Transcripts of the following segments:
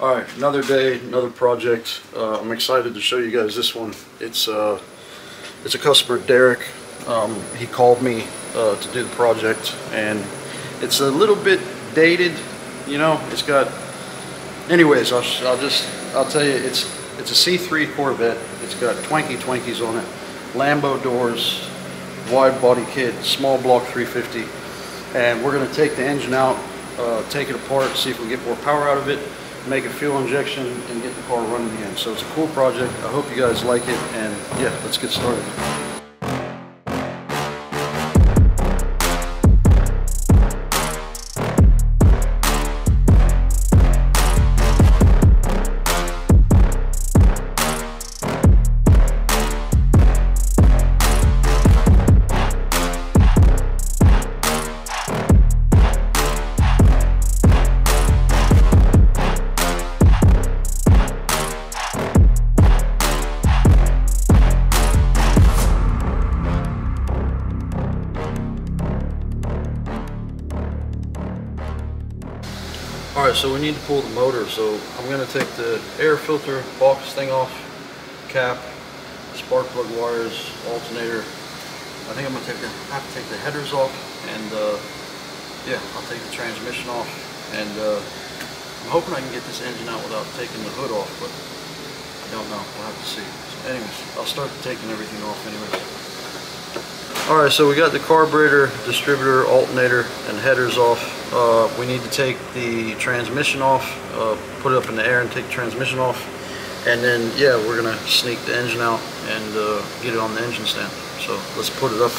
Alright, another day, another project. I'm excited to show you guys this one. It's a customer, Derek. He called me to do the project, and it's a little bit dated, you know. It's got, anyways, I'll tell you, it's a C3 Corvette. It's got Twanky Twankies on it, Lambo doors, wide body kit, small block 350, and we're going to take the engine out, take it apart, see if we get more power out of it, make a fuel injection, and get the car running again. So it's a cool project. I hope you guys like it, and yeah, let's get started. Alright, so we need to pull the motor, so I'm going to take the air filter box thing off, cap, spark plug wires, alternator. I think I'm going to have to take the headers off, and yeah, I'll take the transmission off, and I'm hoping I can get this engine out without taking the hood off, but I don't know, we'll have to see. So anyways, I'll start taking everything off anyways. Alright, so we got the carburetor, distributor, alternator, and headers off. We need to take the transmission off, put it up in the air and take the transmission off, and then yeah, we're gonna sneak the engine out and get it on the engine stand. So let's put it up.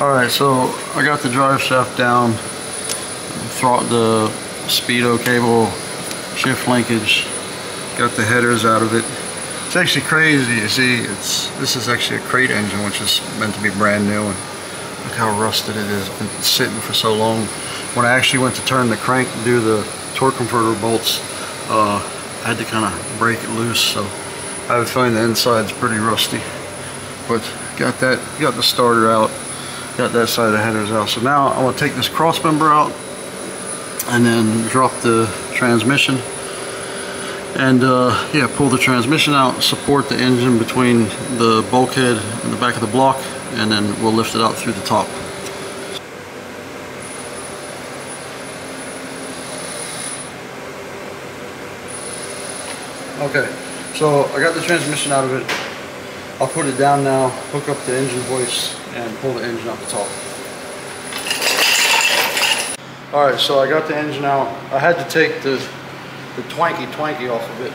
Alright, so I got the drive shaft down, the speedo cable, shift linkage, got the headers out of it. It's actually crazy, you see, this is actually a crate engine, which is meant to be brand new, and look how rusted it is. It's been sitting for so long. When I actually went to turn the crank and do the torque converter bolts, I had to kind of break it loose, so I have a feeling the inside's pretty rusty. But got the starter out. Got that side of the headers out. So now I want to take this cross member out and then drop the transmission and yeah, pull the transmission out, support the engine between the bulkhead and the back of the block, and then we'll lift it out through the top. Okay, so I got the transmission out of it. I'll put it down now, hook up the engine hoist, and pull the engine up the top. Alright, so I got the engine out. I had to take the Twanky off of it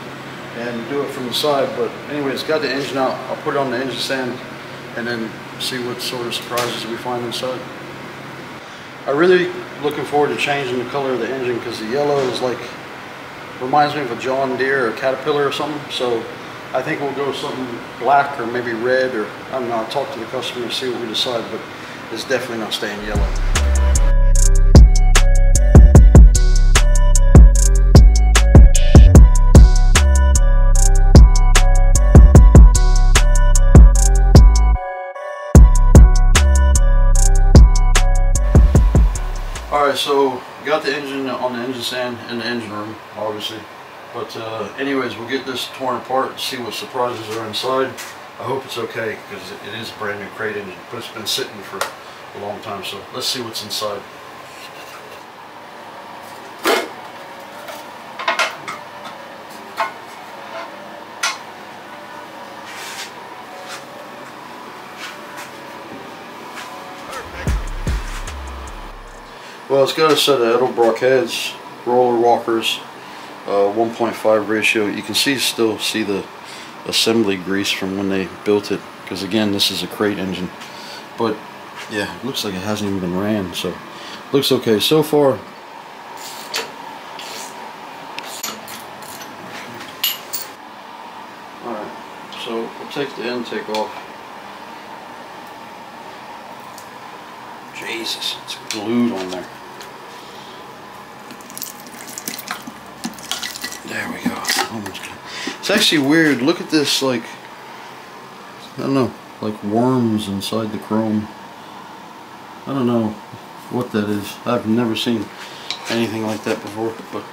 and do it from the side, but anyways, got the engine out. I'll put it on the engine stand and then see what sort of surprises we find inside. I'm really looking forward to changing the color of the engine, because the yellow is like, reminds me of a John Deere or Caterpillar or something, so I think we'll go something black or maybe red, or I don't know, I'll talk to the customer and see what we decide, but it's definitely not staying yellow. Alright, so got the engine on the engine stand in the engine room, obviously. But anyways, we'll get this torn apart and see what surprises are inside. I hope it's okay, because it is a brand new crate engine, but it's been sitting for a long time, so let's see what's inside. Perfect. Well, it's got a set of Edelbrock heads, roller walkers, 1.5 ratio. You can still see the assembly grease from when they built it, because again, this is a crate engine, but yeah, it looks like it hasn't even been ran, so looks okay so far. Alright, so we'll take the intake off, Jesus, it's glued on there. There we go. Almost done. It's actually weird. Look at this, like, I don't know, like worms inside the chrome. I don't know what that is. I've never seen anything like that before. But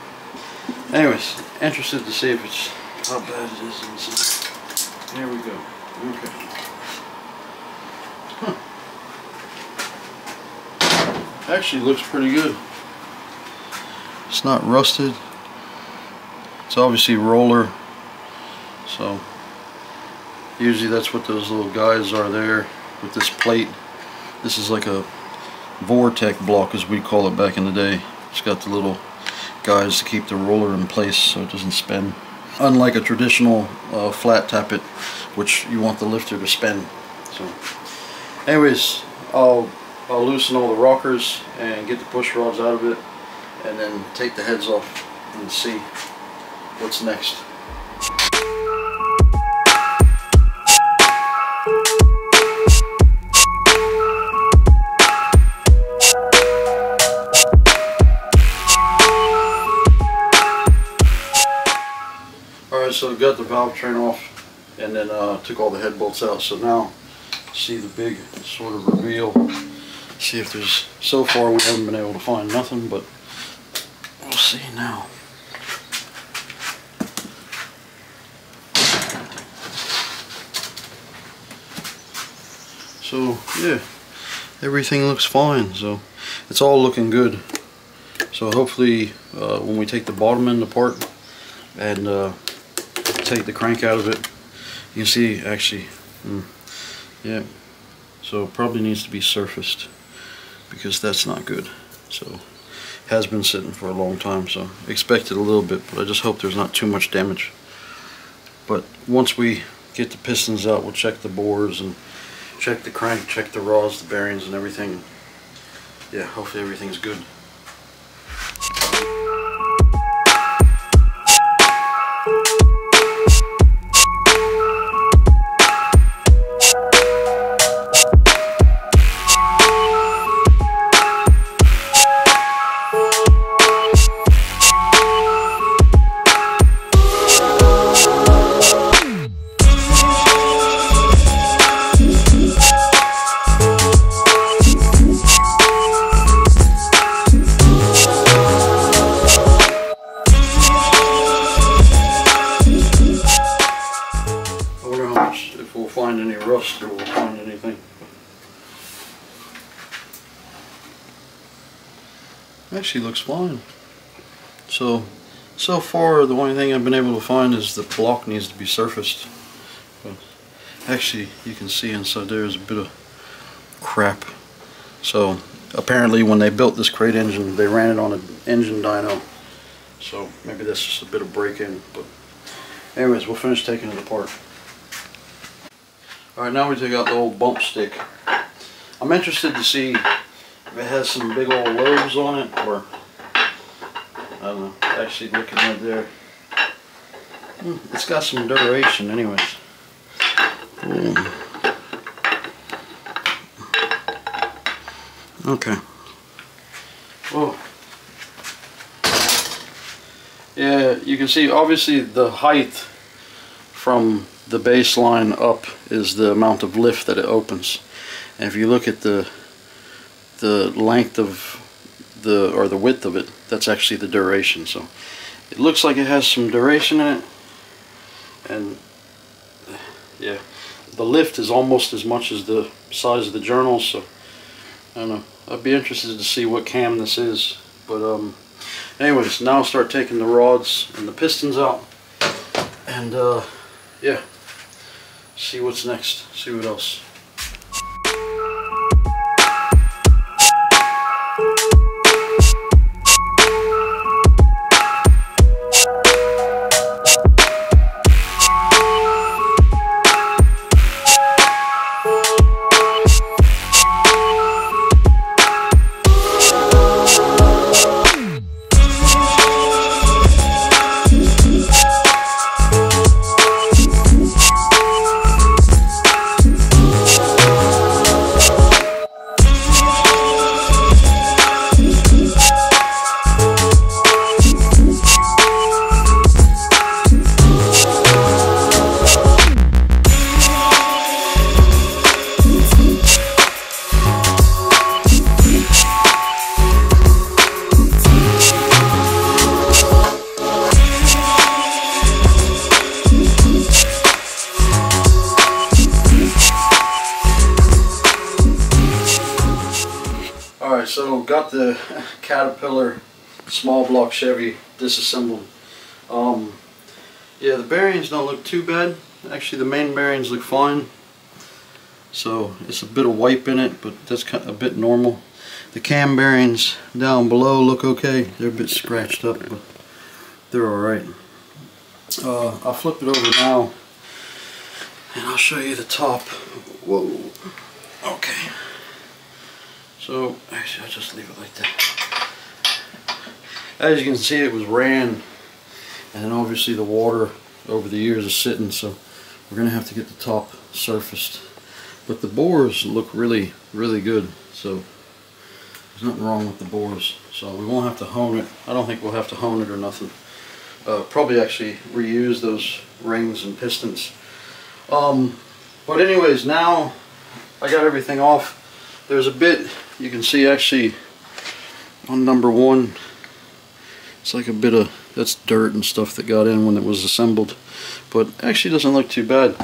anyways, interested to see if it's how bad it is inside. There we go. Okay. Huh. Actually looks pretty good. It's not rusted. It's obviously roller, so usually that's what those little guys are there with this plate. This is like a Vortec block, as we call it back in the day. It's got the little guys to keep the roller in place so it doesn't spin. Unlike a traditional flat tappet, which you want the lifter to spin. So, anyways, I'll loosen all the rockers and get the push rods out of it, and then take the heads off and see what's next. Alright, so I've got the valve train off, and then took all the head bolts out, so now see the big sort of reveal. See if there's, so far we haven't been able to find nothing, but we'll see now. So yeah, everything looks fine, so it's all looking good. So hopefully when we take the bottom end apart and take the crank out of it, you can see actually, yeah, so it probably needs to be surfaced because that's not good. So it has been sitting for a long time, so expected a little bit, but I just hope there's not too much damage. But once we get the pistons out, we'll check the bores and check the crank, check the rods, the bearings, and everything. Yeah, hopefully everything's good. Actually looks fine. So far the only thing I've been able to find is the block needs to be surfaced. But actually you can see inside there's a bit of crap. So apparently when they built this crate engine they ran it on an engine dyno. So maybe that's just a bit of break-in. But anyways, we'll finish taking it apart. Alright, now we take out the old bump stick. I'm interested to see if it has some big old lobes on it, or I don't know. Actually, looking right there, it's got some duration, anyways. Ooh. Okay. Whoa. Yeah, you can see obviously the height from the baseline up is the amount of lift that it opens, and if you look at the length of the, or the width of it, that's actually the duration. So it looks like it has some duration in it, and yeah, the lift is almost as much as the size of the journal. So I don't know, I'd be interested to see what cam this is, but anyways, now I'll start taking the rods and the pistons out, and yeah, see what's next, see what else. so got the Caterpillar small block Chevy disassembled. Yeah, the bearings don't look too bad. Actually, the main bearings look fine. So it's a bit of wipe in it, but that's kind of a bit normal. The cam bearings down below look okay. They're a bit scratched up, but they're alright. I'll flip it over now and I'll show you the top. Whoa. Okay. So, actually, I'll just leave it like that. As you can see, it was ran, and obviously the water over the years is sitting, so we're going to have to get the top surfaced. But the bores look really, really good, so there's nothing wrong with the bores. So we won't have to hone it. I don't think we'll have to hone it or nothing. Probably actually reuse those rings and pistons. But anyways, now I got everything off. There's a bit, you can see actually on number one, it's like a bit of, that's dirt and stuff that got in when it was assembled, but actually doesn't look too bad.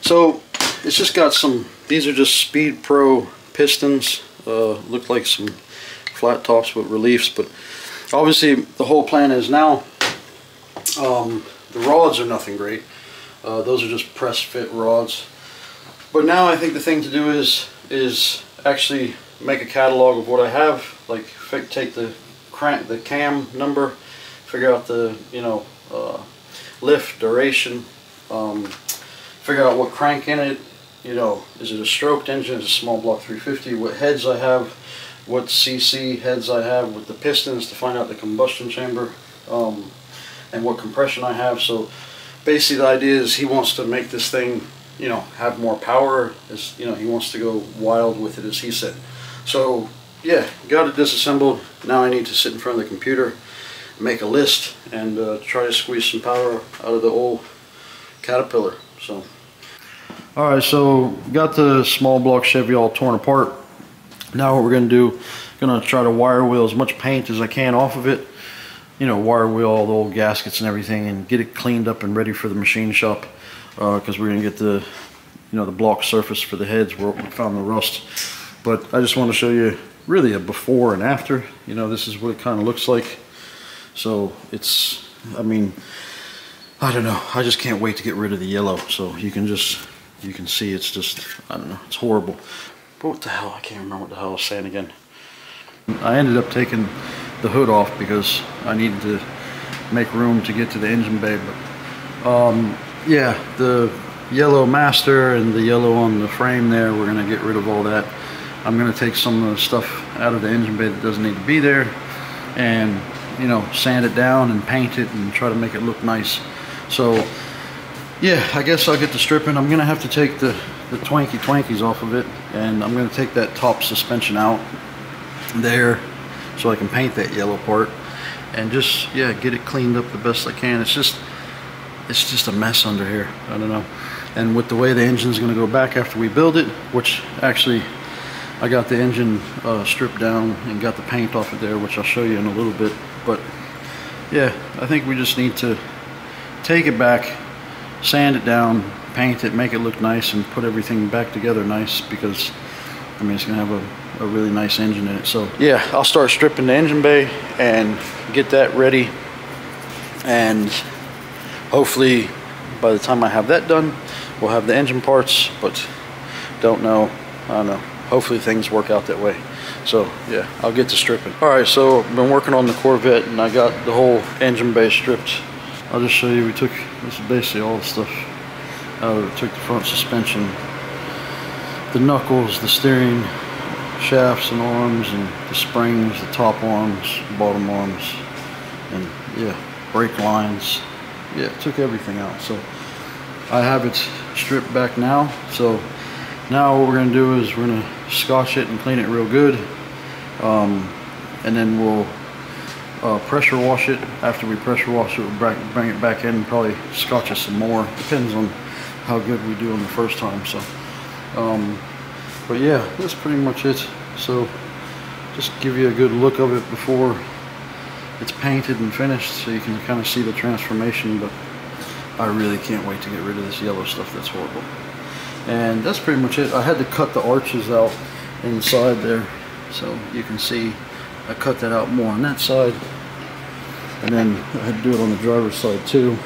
So it's just got some, these are just Speed Pro pistons, look like some flat tops with reliefs, but obviously the whole plan is now, the rods are nothing great, those are just press fit rods. But now I think the thing to do is actually make a catalog of what I have, like take the crank, the cam number, figure out the, you know, lift duration, figure out what crank in it, you know, is it a stroked engine, is it a small block 350, what heads I have, what cc heads I have with the pistons to find out the combustion chamber, and what compression I have. So basically the idea is he wants to make this thing, you know, have more power, as you know, he wants to go wild with it, as he said. So yeah, got it disassembled. Now I need to sit in front of the computer, make a list, and try to squeeze some power out of the old Caterpillar. So alright, so got the small block Chevy all torn apart. Now what we're gonna do, gonna try to wire wheel as much paint as I can off of it, you know, wire wheel all the old gaskets and everything, and get it cleaned up and ready for the machine shop. Because we're gonna get the, you know, the block surface for the heads where we found the rust. But I just want to show you really a before and after. You know, this is what it kind of looks like. So it's, I mean, I don't know. I just can't wait to get rid of the yellow. So you can just, you can see it's just, I don't know, it's horrible. But what the hell? I can't remember what the hell I was saying again. I ended up taking the hood off because I needed to make room to get to the engine bay. But yeah, the yellow master and the yellow on the frame there, we're going to get rid of all that. I'm going to take some of the stuff out of the engine bay that doesn't need to be there, and, you know, sand it down and paint it and try to make it look nice. So yeah, I guess I'll get to stripping. I'm going to have to take the Twanky Twankies off of it, and I'm going to take that top suspension out there so I can paint that yellow part, and just, yeah, get it cleaned up the best I can. It's just a mess under here. I don't know. And with the way the engine's going to go back after we build it, which actually I got the engine stripped down and got the paint off of there, which I'll show you in a little bit. But yeah, I think we just need to take it back, sand it down, paint it, make it look nice, and put everything back together nice, because I mean, it's going to have a really nice engine in it. So yeah, I'll start stripping the engine bay and get that ready, and hopefully by the time I have that done, we'll have the engine parts, but don't know, I don't know. Hopefully things work out that way. So yeah, I'll get to stripping. All right, so I've been working on the Corvette, and I got the whole engine bay stripped. I'll just show you, we took, this is basically all the stuff out of it. Took the front suspension, the knuckles, the steering shafts and arms, and the springs, the top arms, bottom arms, and yeah, brake lines. Yeah, took everything out. So I have it stripped back now. So now what we're going to do is we're going to scotch it and clean it real good, and then we'll pressure wash it. After we pressure wash it, we'll bring it back in and probably scotch it some more. Depends on how good we do on the first time. So but yeah, that's pretty much it. So just give you a good look of it before it's painted and finished, so you can kind of see the transformation. But I really can't wait to get rid of this yellow stuff. That's horrible. And that's pretty much it. I had to cut the arches out inside there So you can see I cut that out more on that side, and then I had to do it on the driver's side too.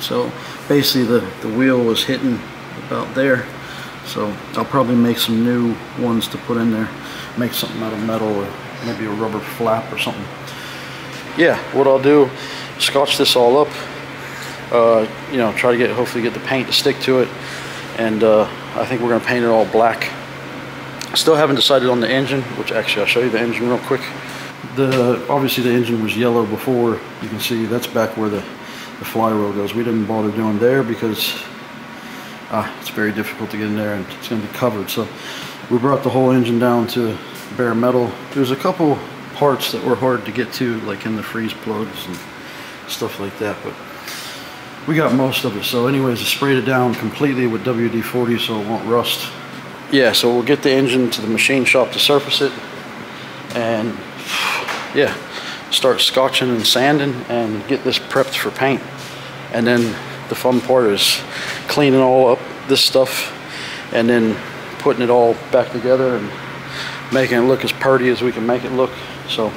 So basically the wheel was hitting about there, so I'll probably make some new ones to put in there, make something out of metal or maybe a rubber flap or something. Yeah, what I'll do, scotch this all up, you know, try to get, hopefully get the paint to stick to it, and I think we're going to paint it all black. Still haven't decided on the engine, which actually I'll show you the engine real quick. Obviously the engine was yellow before. You can see that's back where the flywheel goes. We didn't bother doing there because it's very difficult to get in there and it's going to be covered. So we brought the whole engine down to bare metal. There's a couple parts that were hard to get to, like in the freeze plugs and stuff like that, but we got most of it. So anyways, I sprayed it down completely with WD-40 so it won't rust. Yeah, so we'll get the engine to the machine shop to surface it, and yeah, start scotching and sanding and get this prepped for paint. And then the fun part is cleaning all up this stuff and then putting it all back together and making it look as purty as we can make it look. So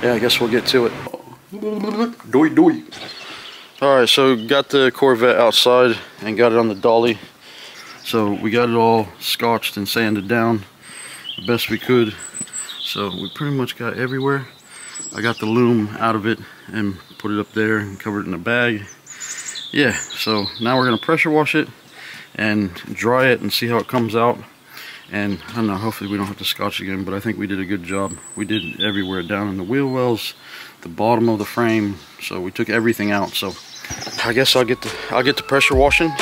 yeah, I guess we'll get to it. Doy doy. All right, so got the Corvette outside and got it on the dolly. So we got it all scotched and sanded down the best we could. So we pretty much got everywhere. I got the loom out of it and put it up there and covered it in a bag. Yeah, so now we're gonna pressure wash it and dry it and see how it comes out. And I don't know, hopefully we don't have to scotch again, but I think we did a good job. We did it everywhere, down in the wheel wells, the bottom of the frame. So we took everything out. So I guess I'll get to pressure washing.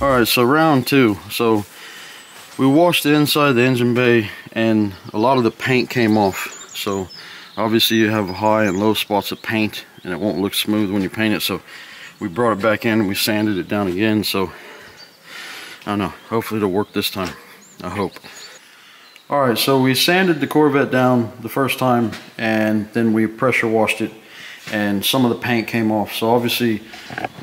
Alright, so round two. So we washed the inside of the engine bay and a lot of the paint came off. So obviously you have high and low spots of paint and it won't look smooth when you paint it. So we brought it back in and we sanded it down again. So I don't know, hopefully it'll work this time. I hope. Alright, so we sanded the Corvette down the first time and then we pressure washed it, and some of the paint came off. So obviously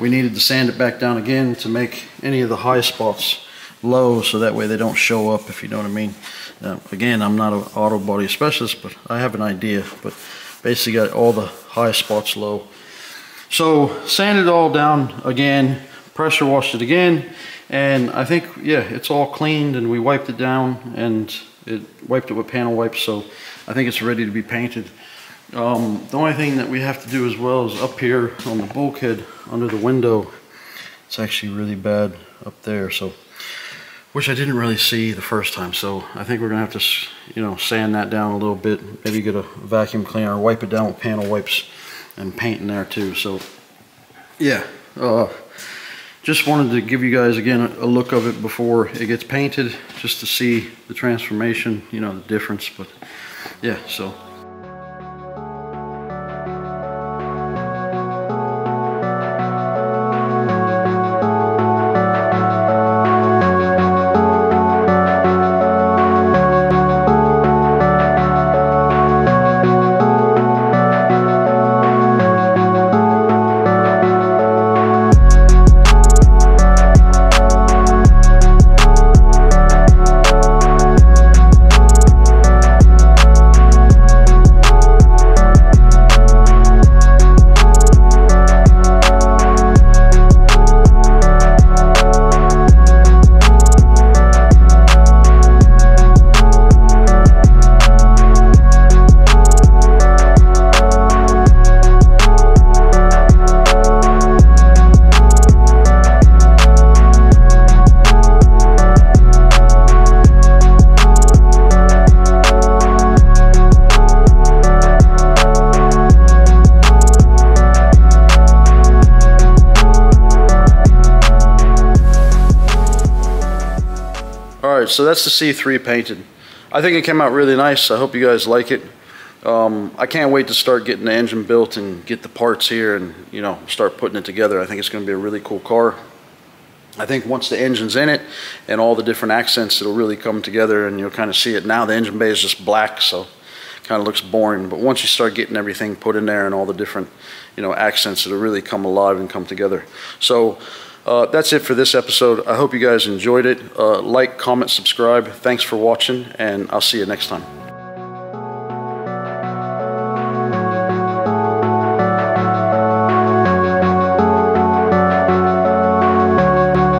we needed to sand it back down again to make any of the high spots low so that way they don't show up, if you know what I mean. Now, again, I'm not an auto body specialist, but I have an idea. But basically got all the high spots low. So sanded it all down again, pressure washed it again, and I think, yeah, it's all cleaned and we wiped it down and it wiped it with panel wipes. So I think it's ready to be painted. The only thing that we have to do as well is up here on the bulkhead under the window. It's actually really bad up there, so, which I didn't really see the first time. So I think we're gonna have to, you know, sand that down a little bit, maybe get a vacuum cleaner, wipe it down with panel wipes and paint in there too. So yeah, just wanted to give you guys again a look of it before it gets painted, just to see the transformation, you know, the difference. But yeah, so so that's the C3 painted. I think it came out really nice. I hope you guys like it. I can't wait to start getting the engine built and get the parts here and, you know, start putting it together. I think it's going to be a really cool car. I think once the engine's in it and all the different accents, it'll really come together and you'll kind of see it. Now the engine bay is just black, so it kind of looks boring. But once you start getting everything put in there and all the different, you know, accents, it'll really come alive and come together. So that's it for this episode. I hope you guys enjoyed it. Like, comment, subscribe. Thanks for watching, and I'll see you next time.